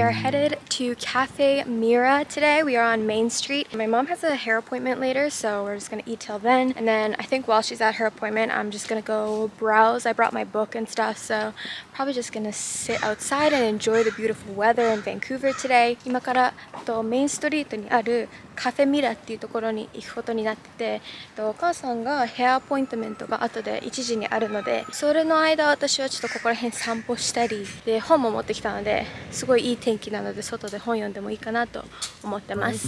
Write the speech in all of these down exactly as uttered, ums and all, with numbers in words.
We are headed to Cafe Mira today. We are on Main Street. My mom has a hair appointment later, so we're just gonna eat till then. And then I think while she's at her appointment, I'm just gonna go browse. I brought my book and stuff, so probably just gonna sit outside and enjoy the beautiful weather in Vancouver today. 今からとメインストリートにあるカフェミラっていうところに行くことになってて、お母さんがヘアアポイントメントが後でいちじにあるので、それの間私はちょっとここら辺散歩したり、で本も持ってきたので、すごいいい天気なので外で本読んでもいいかなと思ってます。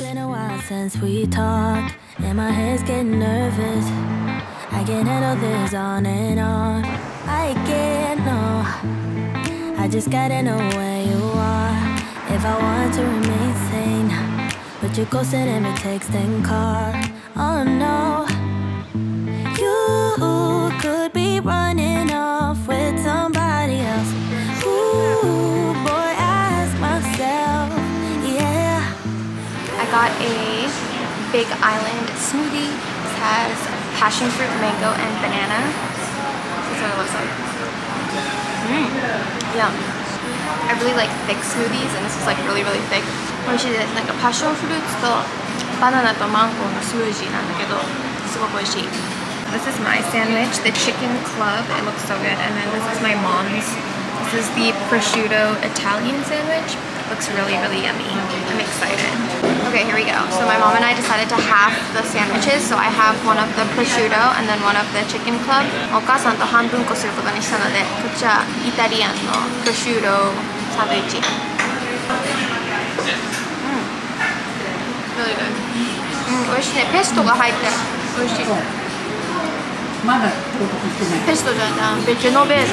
But you're closer than a text and car. Oh no, you could be running off with somebody else. Ooh, boy, ask myself, yeah. I got a Big Island smoothie. It has passion fruit, mango, and banana. That's what it looks like. Mmm, yum. I really like thick smoothies, and this is like really, really thick. 美味しいです。なんかパッションフルーツとバナナとマンゴーのスムージーなんだけど、すごく美味しい。This is my sandwich, the chicken club. It looks so good. And then this is my mom's. This is the prosciutto Italian sandwich. Looks really, really yummy. I'm excited. Okay, here we go. So my mom and I decided to half the sandwiches. So I have one of the prosciutto and then one of the chicken club. お母さんと半分こすることにしたので、こっちはイタリアンのプロシュートサンドイッチ。 Really good. Mm, 美味しいね。ペストが入ってる。美味しい。まだ到着してない。ペストじゃない。ベジノベーゼ。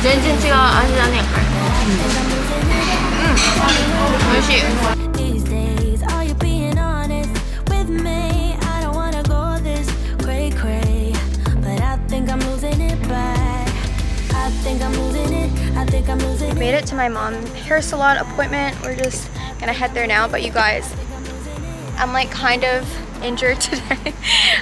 全然違う味だね。うん。美味しい。 Made it to my mom's hair salon appointment. We're just gonna head there now, but you guys, I'm like kind of injured today.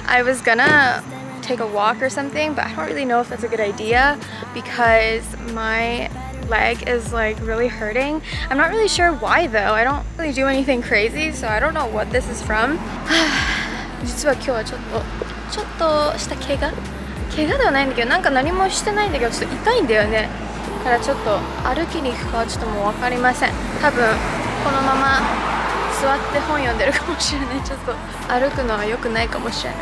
I was gonna take a walk or something, but I don't really know if that's a good idea because my leg is like really hurting. I'm not really sure why though. I don't really do anything crazy, so I don't know what this is from. 実は今日はちょっと、ちょっとした怪我、怪我ではないんだけど、なんか何もしてないんだけど、ちょっと痛いんだよね。 からちょっと歩きに行くかはちょっともう分かりません。多分このまま座って本読んでるかもしれない。ちょっと歩くのは良くないかもしれない。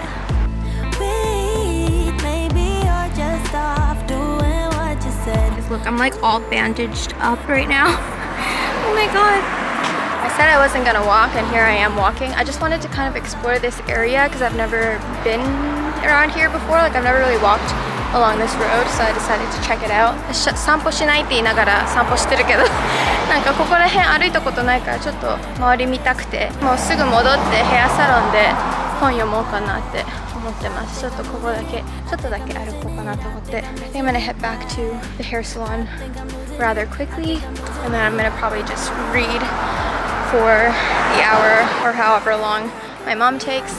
Look, I'm like all bandaged up right now. Oh my god. I said I wasn't gonna walk, and here I am walking. I just wanted to kind of explore this area because I've never been around here before. Like I've never really walked along this road, so I decided to check it out. 散歩しないって言いながら散歩してるけど、なんかここら辺歩いたことないからちょっと周り見たくて、もうすぐ戻ってヘアサロンで本読もうかなって思ってます。ちょっとここだけ、ちょっとだけ歩こうかなと思って。I think I'm gonna head back to the hair salon rather quickly, and then I'm gonna probably just read for the hour or however long my mom takes.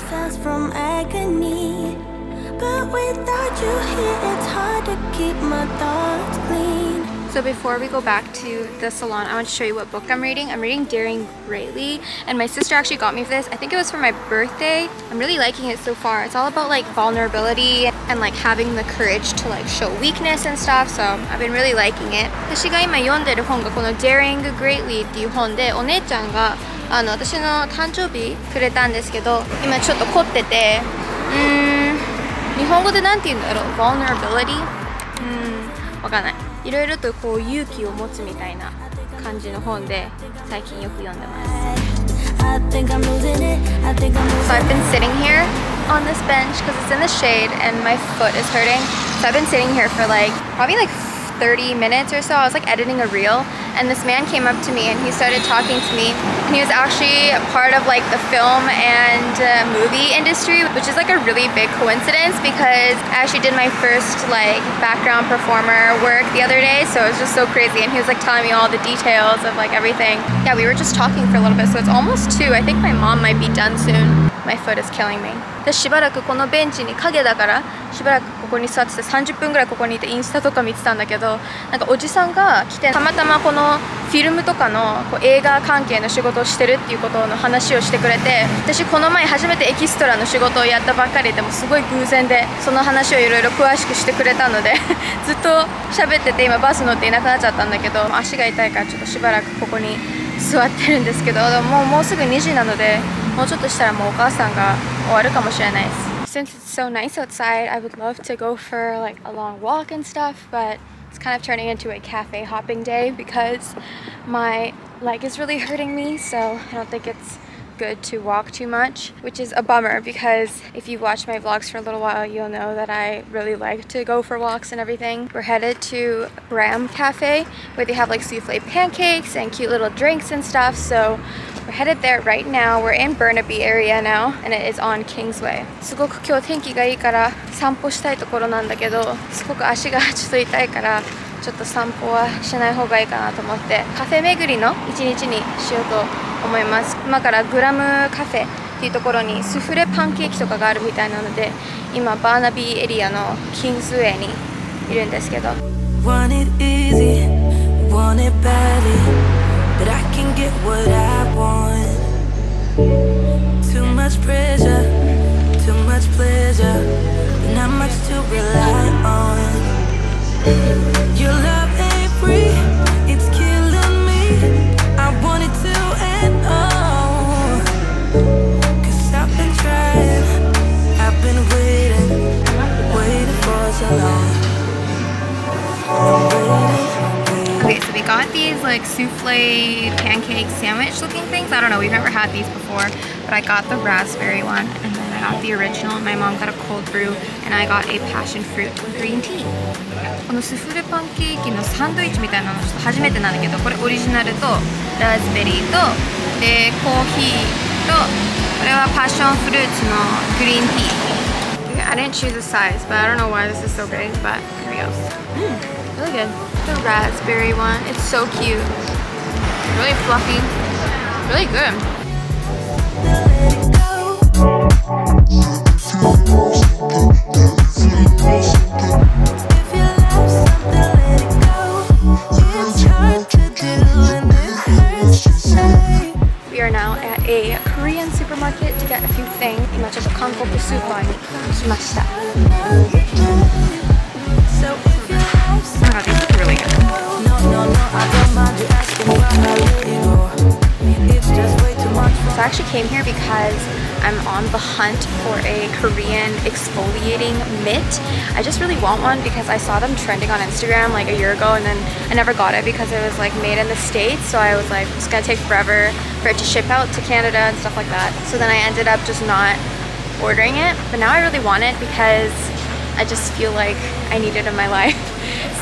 But without you here, it's hard to keep my thoughts clean. So before we go back to the salon, I want to show you what book I'm reading. I'm reading Daring Greatly, and my sister actually got me this. I think it was for my birthday. I'm really liking it so far. It's all about like vulnerability and like having the courage to like show weakness and stuff. So I've been really liking it. 私が今読んでる本がこの Daring Greatly っていう本で、お姉ちゃんがあの私の誕生日くれたんですけど、今ちょっと凝ってて、うーん。 日本語でなんて言うんだろう vulnerability? うん、わかんない。いろいろとこう勇気を持つみたいな感じの本で最近よく読んでます。So I've been sitting here on this bench because it's in the shade and my foot is hurting. So I've been sitting here for like probably like thirty minutes or so. I was like editing a reel and this man came up to me and he started talking to me, and he was actually a part of like the film and uh, movie industry, which is like a really big coincidence because I actually did my first like background performer work the other day, so it was just so crazy. And he was like telling me all the details of like everything. Yeah, we were just talking for a little bit, so it's almost two. I think my mom might be done soon. My foot is killing me.で、しばらくこのベンチに影だから、しばらくここに座っててさんじゅっぷんぐらいここにいてインスタとか見てたんだけど、なんかおじさんが来て、たまたまこのフィルムとかのこう映画関係の仕事をしてるっていうことの話をしてくれて、私この前初めてエキストラの仕事をやったばっかりでもすごい偶然で、その話をいろいろ詳しくしてくれたのでずっと喋ってて、今バス乗っていなくなっちゃったんだけど、足が痛いからちょっとしばらくここに座ってるんですけど、でももうもうすぐにじなので。Since it's so nice outside, I would love to go for like a long walk and stuff, but it's kind of turning into a cafe hopping day because my leg is really hurting me, so I don't think it's good to walk too much, which is a bummer because if you watch my vlogs for a little while, you'll know that I really like to go for walks and everything. We're headed to Gram Cafe where they have like souffle pancakes and cute little drinks and stuff, so we're headed there right now. We're in Burnaby area now and it is on Kingsway. すごく今日天気がいいから散歩したいところなんだけど、すごく足がちょっと痛いからちょっと散歩はしない方がいいかなと思って、カフェ巡りの一日にしようと思います。今からグラムカフェっていうところにスフレパンケーキとかがあるみたいなので、今バーナビーエリアのキングスウェイにいるんですけど。Okay, so we got these like souffle pancake sandwich looking things. I don't know, we've never had these before, but I got the raspberry one and then I got the original. My mom got a cold brew and I got a passion fruit green tea. このスフレパンケーキのサンドイッチみたいなのちょっと初めてなんだけど、これオリジナルとラズベリーとでコーヒーとこれはパッションフルーツのグリーンティー。I didn't choose a size, but I don't know why this is so big, but here we go. Mm, really good. The raspberry one, it's so cute. Really fluffy. Really good. We are now at a Korean supermarket to get a few things. 今ちょっと韓国スーパーに来ました。So I actually came here because I'm on the hunt for a Korean exfoliating mitt. I just really want one because I saw them trending on Instagram like a year ago, and then I never got it because it was like made in the States, so I was like, it's gonna take forever for it to ship out to Canada and stuff like that. So then I ended up just not ordering it, but now I really want it because I just feel like I need it in my life.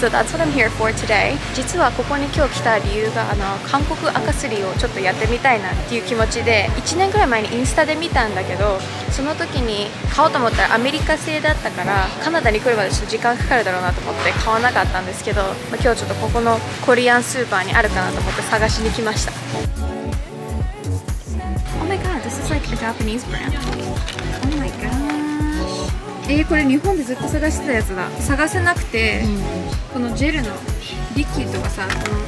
So that's what I'm here for today. 実はここに今日来た理由が、あの韓国赤すりをちょっとやってみたいなっていう気持ちで、いちねんぐらい前にインスタで見たんだけど、その時に買おうと思ったらアメリカ製だったから、カナダに来るまでちょっと時間かかるだろうなと思って買わなかったんですけど、今日ちょっとここのコリアンスーパーにあるかなと思って探しに来ました。 Oh my god, this is like a Japanese brand. Oh my god. えー、これ日本でずっと探してたやつだ。探せなくて、うん、このジェルのリッキーとかさ、この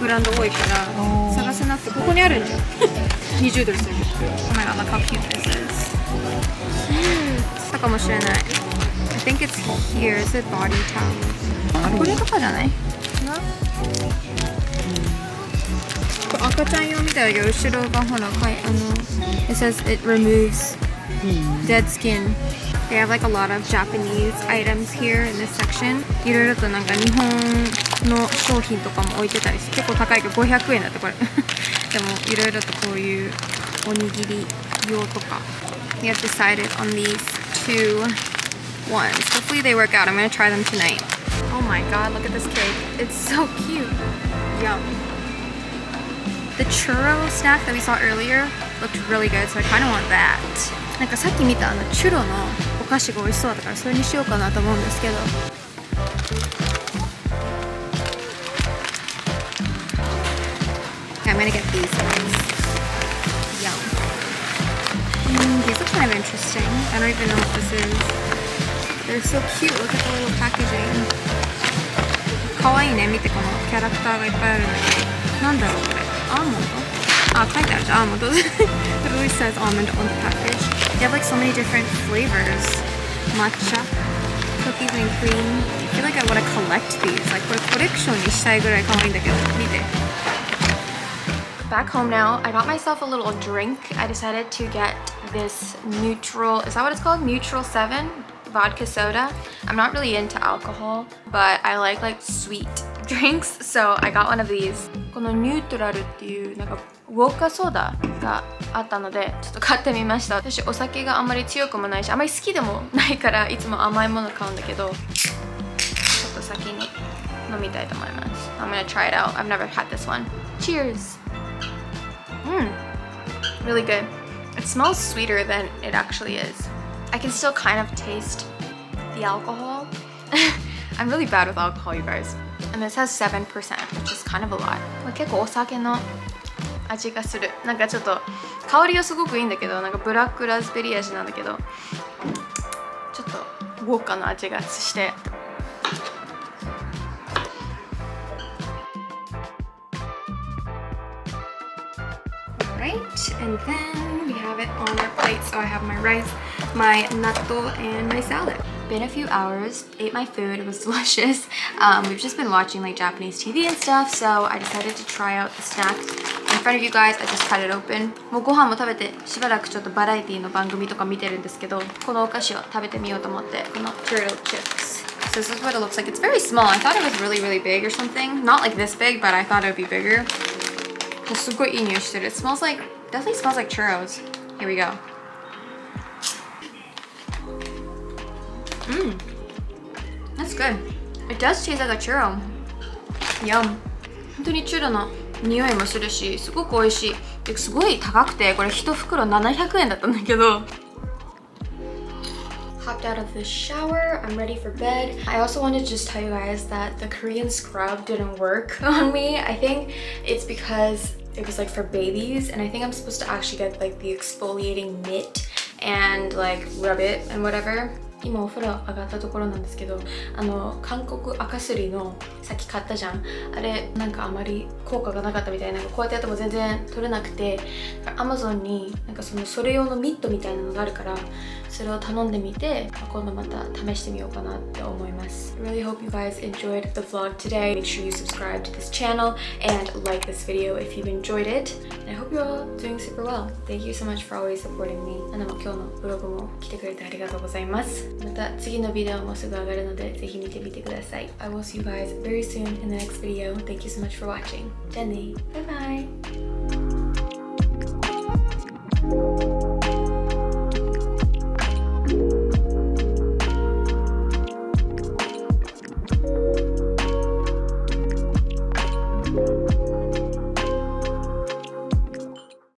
ブランド多いから探せなくて、ここにあるんじゃん。にじゅうドルする。Oh my god, look how cute this is. そうかもしれない。I think it's here. It's a body towel. これとかじゃない？これ赤ちゃん用みたいだけど、後ろがほら、かい、あの、It says it removes dead skin. They have like a lot of Japanese items here in this section. いろいろとなんか日本の商品とかも置いてたりして、結構高いけどごひゃくえんだってこれ。でもいろいろとこういうおにぎり用とか。We have decided on these two ones. Hopefully they work out. I'm gonna try them tonight. Oh my god, look at this cake. It's so cute. Yum. The churro snack that we saw earlier looked really good, so I kind of want that. Like, I saw the churro was really delicious, so I think I'll do that. Okay, I'm gonna get these ones. Yum. Mm, these look kind of interesting. I don't even know what this is. They're so cute. Look at the little packaging. Kawaii ne, mite kono character ga ipppai aru nda. Nan daro kore? Almond? Ah, kaite aru ja, almond. It really says almond on the package. They have like so many different flavors. Matcha, cookies and cream. I feel like I want to collect these. Like, for a collection, ishtai gurai kawaii nda kedo. Mite. Back home now, I got myself a little drink. I decided to get this Neutral, is that what it's called? Neutral seven vodka soda. I'm not really into alcohol, but I like like sweet drinks, so I got one of these. この Neutral っていうなんかウォッカソーダがあったので、ちょっと買ってみました。私お酒があんまり強くもないし、あんまり好きでもないからいつも甘いもの買うんだけど、ちょっと先に飲みたいと思います。I'm gonna try it out. I've never had this one. Cheers. Mmm, really good. It smells sweeter than it actually is. I can still kind of taste the alcohol. I'm really bad with alcohol, you guys. And this has seven percent, which is kind of a lot. 結構お酒の味がする。なんかちょっと香りはすごくいいんだけど、なんかブラックラズベリー味なんだけど、ちょっとウォッカの味がして。Right, and then we have it on our plate. So I have my rice, my natto, and my salad. Been a few hours, ate my food, it was delicious. Um, we've just been watching like Japanese T V and stuff, so I decided to try out the snacks in front of you guys. I just cut it open. もうご飯も食べて、しばらくちょっとバラエティの番組とか見てるんですけど、このお菓子を食べてみようと思って、この turtle chips. So this is what it looks like. It's very small. I thought it was really, really big or something. Not like this big, but I thought it would be bigger. It smells like, definitely smells like churros. Here we go. Mmm, that's good. It does taste like a churro. Yum. 本当にチュロの匂いもするし、すごく美味しい。ですごい高くて、これ一袋seven hundred yenだったんだけど。 Hopped out of the shower. I'm ready for bed. I also wanted to just tell you guys that the Korean scrub didn't work on me. I think it's because it was like for babies, and I think I'm supposed to actually get like the exfoliating mitt and like rub it and whatever. 今お風呂上がったところなんですけど、あの韓国赤すりのさっき買ったじゃん。あれなんかあまり効果がなかったみたいな。こうやってやっても全然取れなくて、Amazon になんかそのそれ用のミットみたいなのがあるから、それを頼んでみて、今度また試してみようかなって思います。I really hope you guys enjoyed the vlog today. Make sure you subscribe to this channel and like this video if you've enjoyed it. And I hope you're all doing super well. Thank you so much for always supporting me. あなも今日のブログも来てくれてありがとうございます。また次のビデオもすぐ上がるのでぜひ見てみてください。I will see you guys very soon in the next video. Thank you so much for watching. じゃあね。バイバイ。